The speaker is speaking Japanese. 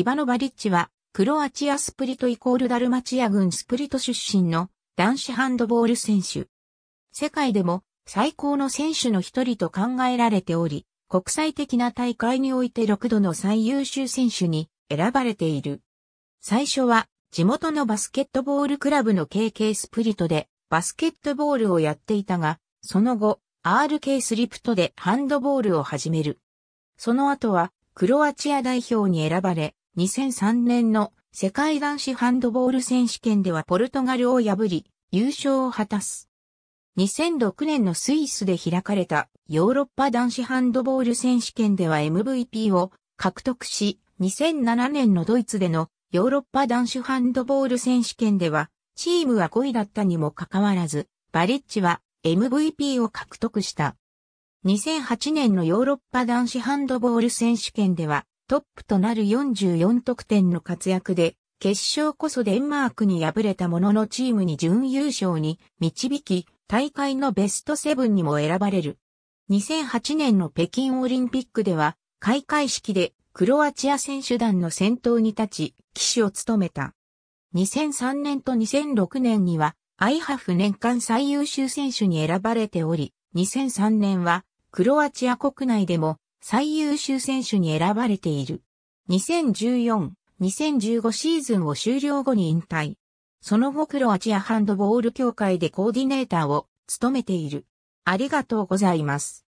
イバノバリッチは、クロアチアスプリト=ダルマチア郡スプリト出身の男子ハンドボール選手。世界でも最高の選手の一人と考えられており、国際的な大会において6度の最優秀選手に選ばれている。最初は地元のバスケットボールクラブの KK スプリトでバスケットボールをやっていたが、その後 RK スリプトでハンドボールを始める。その後はクロアチア代表に選ばれ、2003年の世界男子ハンドボール選手権ではポルトガルを破り優勝を果たす。2006年のスイスで開かれたヨーロッパ男子ハンドボール選手権では MVP を獲得し、2007年のドイツでのヨーロッパ男子ハンドボール選手権ではチームは5位だったにもかかわらず、バリッチは MVP を獲得した。2008年のヨーロッパ男子ハンドボール選手権ではトップとなる44得点の活躍で、決勝こそデンマークに敗れたもののチームに準優勝に導き、大会のベスト7にも選ばれる。2008年の北京オリンピックでは、開会式でクロアチア選手団の先頭に立ち、旗手を務めた。2003年と2006年には、IHF 年間最優秀選手に選ばれており、2003年は、クロアチア国内でも、最優秀選手に選ばれている。2014、2015シーズンを終了後に引退。その後クロアチアハンドボール協会でコーディネーターを務めている。ありがとうございます。